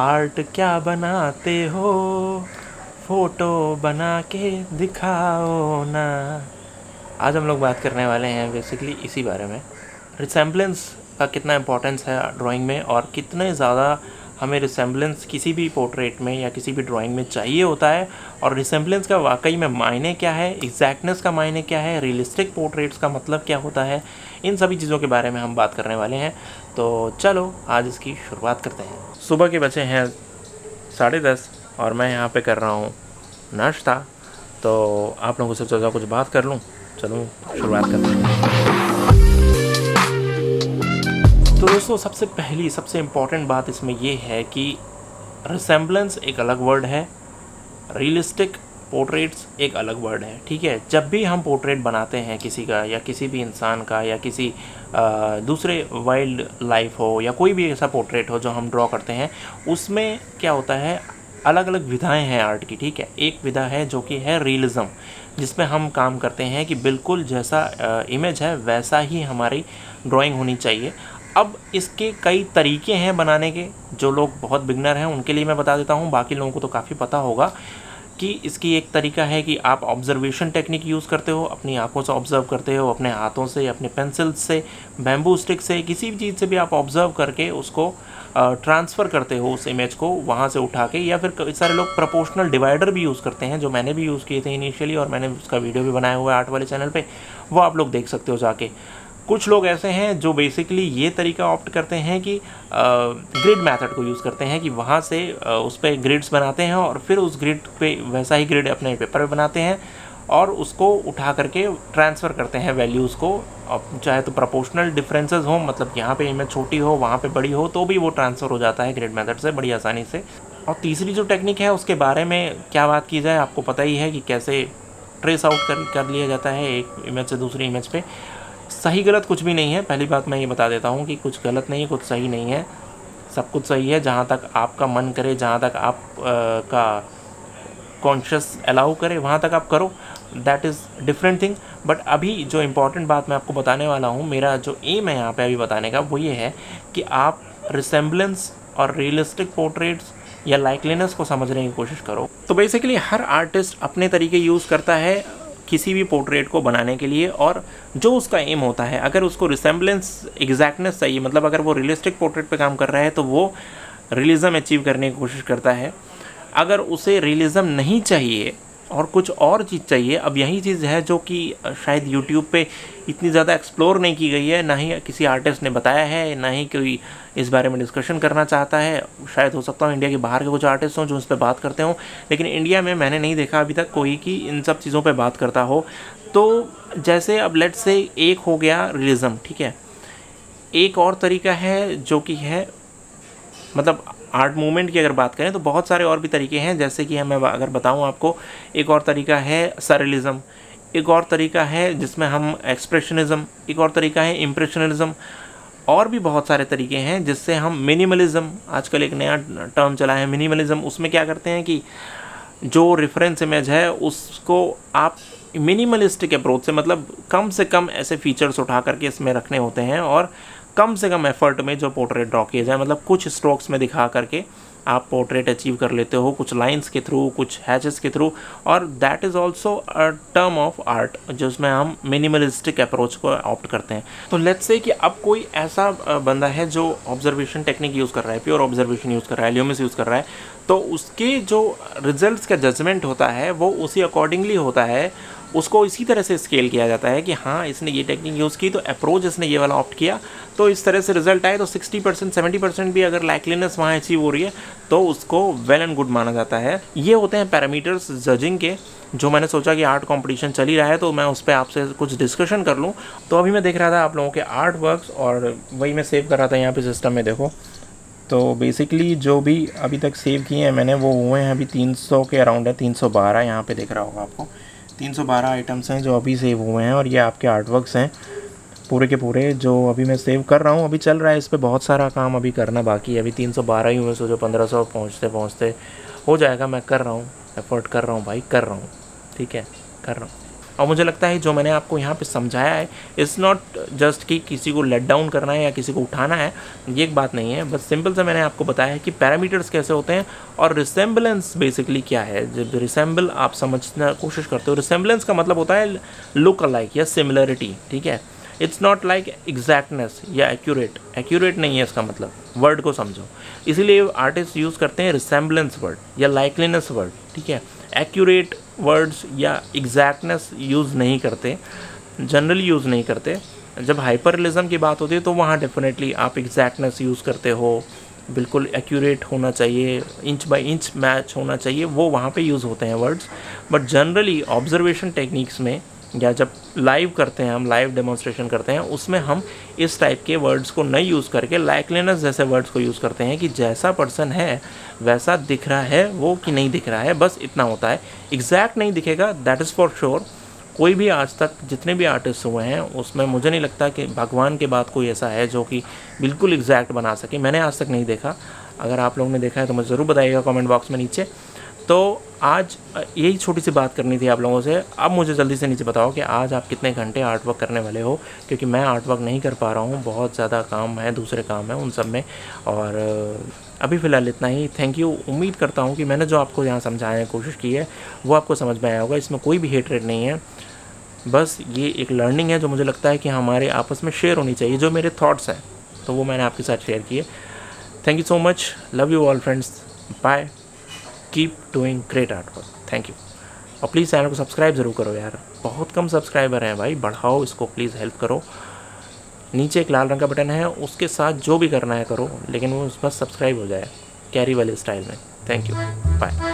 Art क्या बनाते हो, फोटो बना के दिखाओ ना। आज हम लोग बात करने वाले हैं बेसिकली इसी बारे में, रिसेम्बलेंस का कितना इम्पोर्टेंस है ड्राइंग में और कितने ज़्यादा हमें रिसेम्बलेंस किसी भी पोर्ट्रेट में या किसी भी ड्राइंग में चाहिए होता है, और रिसेम्बलेंस का वाकई में मायने क्या है, एग्जैक्टनेस का मायने क्या है, रियलिस्टिक पोर्ट्रेट्स का मतलब क्या होता है, इन सभी चीज़ों के बारे में हम बात करने वाले हैं। तो चलो आज इसकी शुरुआत करते हैं। सुबह के बचे हैं 10:30 और मैं यहाँ पे कर रहा हूँ नाश्ता, तो आप लोगों से ज़्यादा कुछ बात कर लूँ। चलो शुरुआत करते हैं। तो दोस्तों सबसे इम्पॉर्टेंट बात इसमें ये है कि रिसेम्बलेंस एक अलग वर्ड है, रियलिस्टिक पोर्ट्रेट्स एक अलग वर्ड है, ठीक है। जब भी हम पोर्ट्रेट बनाते हैं किसी का या किसी भी इंसान का या किसी दूसरे वाइल्ड लाइफ हो या कोई भी ऐसा पोर्ट्रेट हो जो हम ड्रॉ करते हैं, उसमें क्या होता है, अलग अलग विधाएं हैं आर्ट की, ठीक है। एक विधा है जो कि है रियलिज्म, जिसमें हम काम करते हैं कि बिल्कुल जैसा इमेज है वैसा ही हमारी ड्राइंग होनी चाहिए। अब इसके कई तरीके हैं बनाने के, जो लोग बहुत बिगनर हैं उनके लिए मैं बता देता हूँ, बाकी लोगों को तो काफ़ी पता होगा कि इसकी एक तरीका है कि आप ऑब्जर्वेशन टेक्निक यूज़ करते हो, अपनी आंखों से ऑब्जर्व करते हो, अपने हाथों से, अपने पेंसिल से, बैम्बू स्टिक से, किसी भी चीज़ से भी आप ऑब्जर्व करके उसको ट्रांसफ़र करते हो उस इमेज को वहाँ से उठा के। या फिर कई सारे लोग प्रोपोर्शनल डिवाइडर भी यूज़ करते हैं, जो मैंने भी यूज़ किए थे इनिशियली और मैंने उसका वीडियो भी बनाया हुआ है आर्ट वाले चैनल पर, वो आप लोग देख सकते हो जाके। कुछ लोग ऐसे हैं जो बेसिकली ये तरीका ऑप्ट करते हैं कि ग्रिड मेथड को यूज़ करते हैं कि वहाँ से उस पर ग्रिड्स बनाते हैं और फिर उस ग्रिड पे वैसा ही ग्रिड अपने पेपर पे बनाते हैं और उसको उठा करके ट्रांसफ़र करते हैं वैल्यूज़ को, चाहे तो प्रोपोर्शनल डिफरेंसेस हो, मतलब यहाँ पे इमेज छोटी हो वहाँ पे बड़ी हो तो भी वो ट्रांसफ़र हो जाता है ग्रिड मेथड से बड़ी आसानी से। और तीसरी जो टेक्निक है उसके बारे में क्या बात की जाए, आपको पता ही है कि कैसे ट्रेस आउट कर लिया जाता है एक इमेज से दूसरी इमेज पर। सही गलत कुछ भी नहीं है, पहली बात मैं ये बता देता हूँ कि कुछ गलत नहीं है, कुछ सही नहीं है, सब कुछ सही है जहाँ तक आपका मन करे, जहाँ तक आप का कॉन्शियस अलाउ करे वहाँ तक आप करो, that is different thing. But अभी जो इम्पॉर्टेंट बात मैं आपको बताने वाला हूँ, मेरा जो एम है यहाँ पे अभी बताने का वो ये है कि आप रिसेम्बलेंस और रियलिस्टिक पोर्ट्रेट्स या लाइकलीनेस को समझने की कोशिश करो। तो बेसिकली हर आर्टिस्ट अपने तरीके यूज़ करता है किसी भी पोर्ट्रेट को बनाने के लिए, और जो उसका एम होता है, अगर उसको रिसेम्बलेंस एग्जैक्टनेस चाहिए, मतलब अगर वो रियलिस्टिक पोर्ट्रेट पे काम कर रहा है तो वो रियलिज्म अचीव करने की कोशिश करता है। अगर उसे रियलिज्म नहीं चाहिए और कुछ और चीज़ चाहिए, अब यही चीज़ है जो कि शायद यूट्यूब पे इतनी ज़्यादा एक्सप्लोर नहीं की गई है, ना ही किसी आर्टिस्ट ने बताया है, ना ही कोई इस बारे में डिस्कशन करना चाहता है। शायद हो सकता हो इंडिया के बाहर के कुछ आर्टिस्ट हों जो उस पर बात करते हों, लेकिन इंडिया में मैंने नहीं देखा अभी तक कोई कि इन सब चीज़ों पर बात करता हो। तो जैसे अब लेट से एक हो गया रियलिज्म, ठीक है। एक और तरीका है जो कि है, मतलब आर्ट मूवमेंट की अगर बात करें तो बहुत सारे और भी तरीके हैं, जैसे कि मैं अगर बताऊं आपको, एक और तरीका है सरियलिज्म, एक और तरीका है जिसमें हम एक्सप्रेशनिज्म, एक और तरीका है इम्प्रेशनिज्म, और भी बहुत सारे तरीके हैं जिससे हम मिनिमलिज्म, आजकल एक नया टर्म चला है मिनिमलिज्म, उसमें क्या करते हैं कि जो रेफरेंस इमेज है उसको आप मिनिमलिस्टिक अप्रोच से, मतलब कम से कम ऐसे फीचर्स उठा करके इसमें रखने होते हैं और कम से कम एफर्ट में जो पोर्ट्रेट ड्रॉ किया जाए, मतलब कुछ स्ट्रोक्स में दिखा करके आप पोर्ट्रेट अचीव कर लेते हो, कुछ लाइंस के थ्रू, कुछ हैचेस के थ्रू। और that is also a term of art जिसमें हम मिनिमलिस्टिक अप्रोच को ऑप्ट करते हैं। तो लेट्स से कि अब कोई ऐसा बंदा है जो ऑब्जर्वेशन टेक्निक यूज़ कर रहा है, प्योर ऑब्जर्वेशन यूज़ कर रहा है, ल्यूमिस यूज़ कर रहा है, तो उसके जो रिजल्ट का जजमेंट होता है वो उसी अकॉर्डिंगली होता है, उसको इसी तरह से स्केल किया जाता है कि हाँ इसने ये टेक्निक यूज़ की तो अप्रोच इसने ये वाला ऑप्ट किया, तो इस तरह से रिजल्ट आए तो 60% 70% भी अगर लाइकलीनेस वहाँ अचीव हो रही है तो उसको वेल एंड गुड माना जाता है। ये होते हैं पैरामीटर्स जजिंग के, जो मैंने सोचा कि आर्ट कंपटीशन चल ही रहा है तो मैं उस पर आपसे कुछ डिस्कशन कर लूँ। तो अभी मैं देख रहा था आप लोगों के आर्ट वर्क्स और वही मैं सेव कर रहा था यहाँ पर सिस्टम में, देखो। तो बेसिकली जो भी अभी तक सेव किए हैं मैंने वो हुए हैं अभी 300 के अराउंड है, 312 यहाँ पर देख रहा होगा आपको, 312 आइटम्स हैं जो अभी सेव हुए हैं और ये आपके आर्टवर्क्स हैं पूरे के पूरे जो अभी मैं सेव कर रहा हूँ। अभी चल रहा है इस पर बहुत सारा काम, अभी करना बाकी है, अभी 312 ही हुए, सोचो 1500 पहुँचते पहुँचते हो जाएगा। मैं कर रहा हूँ, एफर्ट कर रहा हूँ भाई, कर रहा हूँ, ठीक है, कर रहा हूँ। और मुझे लगता है जो मैंने आपको यहाँ पे समझाया है इट्स नॉट जस्ट कि किसी को लेट डाउन करना है या किसी को उठाना है, ये एक बात नहीं है। बस सिंपल से मैंने आपको बताया है कि पैरामीटर्स कैसे होते हैं और रिसेम्बलेंस बेसिकली क्या है। जब रिसेम्बल आप समझना कोशिश करते हो, रिसेम्बलेंस का मतलब होता है लुक अलाइक या सिमिलरिटी, ठीक है। इट्स नॉट लाइक एग्जैक्टनेस या एक्यूरेट, एक्यूरेट नहीं है इसका मतलब, वर्ड को समझो। इसीलिए आर्टिस्ट यूज़ करते हैं रिसेम्बलेंस वर्ड या लाइकलीनेस वर्ड, ठीक है। एक्यूरेट वर्ड्स या एग्जैक्टनेस यूज़ नहीं करते, जनरली यूज़ नहीं करते। जब हाइपरलिज्म की बात होती है तो वहाँ डेफिनेटली आप एग्जैक्टनेस यूज़ करते हो, बिल्कुल एक्यूरेट होना चाहिए, इंच बाय इंच मैच होना चाहिए, वो वहाँ पे यूज़ होते हैं words. But generally observation techniques में या जब लाइव करते हैं, हम लाइव डेमोन्स्ट्रेशन करते हैं, उसमें हम इस टाइप के वर्ड्स को नहीं यूज़ करके लाइकलीनेस जैसे वर्ड्स को यूज़ करते हैं कि जैसा पर्सन है वैसा दिख रहा है वो कि नहीं दिख रहा है, बस इतना होता है। एग्जैक्ट नहीं दिखेगा, दैट इज़ फॉर श्योर। कोई भी आज तक जितने भी आर्टिस्ट हुए हैं उसमें मुझे नहीं लगता कि भगवान के बाद कोई ऐसा है जो कि बिल्कुल एग्जैक्ट बना सके, मैंने आज तक नहीं देखा। अगर आप लोगों ने देखा है तो मुझे ज़रूर बताइएगा कमेंट बॉक्स में नीचे। तो आज यही छोटी सी बात करनी थी आप लोगों से। अब मुझे जल्दी से नीचे बताओ कि आज आप कितने घंटे आर्ट वर्क करने वाले हो, क्योंकि मैं आर्ट वर्क नहीं कर पा रहा हूँ, बहुत ज़्यादा काम है, दूसरे काम है उन सब में। और अभी फ़िलहाल इतना ही, थैंक यू। उम्मीद करता हूँ कि मैंने जो आपको यहाँ समझाने की कोशिश की है वो आपको समझ में आया होगा। इसमें कोई भी हेट्रेड नहीं है, बस ये एक लर्निंग है जो मुझे लगता है कि हमारे आपस में शेयर होनी चाहिए, जो मेरे थाट्स हैं तो वो मैंने आपके साथ शेयर किए। Thank you so much, love you all friends, bye, keep doing great art work, thank you. और प्लीज़ चैनल को सब्सक्राइब ज़रूर करो यार, बहुत कम सब्सक्राइबर हैं भाई, बढ़ाओ इसको प्लीज़, हेल्प करो। नीचे एक लाल रंग का बटन है, उसके साथ जो भी करना है करो, लेकिन वो उस पर सब्सक्राइब हो जाए कैरी वाले स्टाइल में। Thank you, bye.